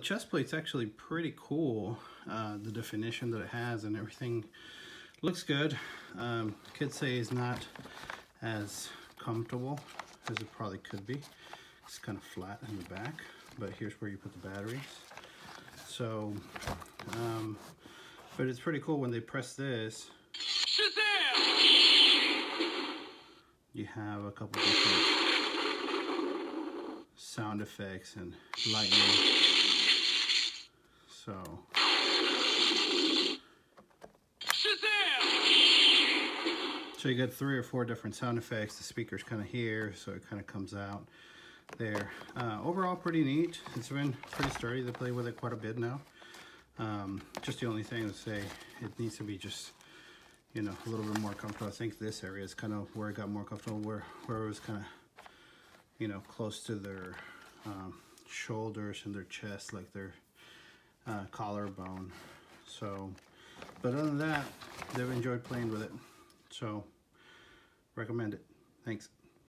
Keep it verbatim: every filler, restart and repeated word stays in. The chest plate's actually pretty cool, uh, the definition that it has and everything looks good. Um, could say it's not as comfortable as it probably could be. It's kind of flat in the back, but here's where you put the batteries. So, um, but it's pretty cool when they press this. You have a couple different sound effects and lightning. So, so you got three or four different sound effects. The speaker's kind of here, so it kind of comes out there. Uh, overall, pretty neat. It's been pretty sturdy. They play with it quite a bit now. Um, just the only thing I would say, it needs to be just, you know, a little bit more comfortable. I think this area is kind of where it got more comfortable, where, where it was kind of, you know, close to their um, shoulders and their chest, like their Uh, collarbone. So, but other than that, they've enjoyed playing with it, so recommend it. Thanks.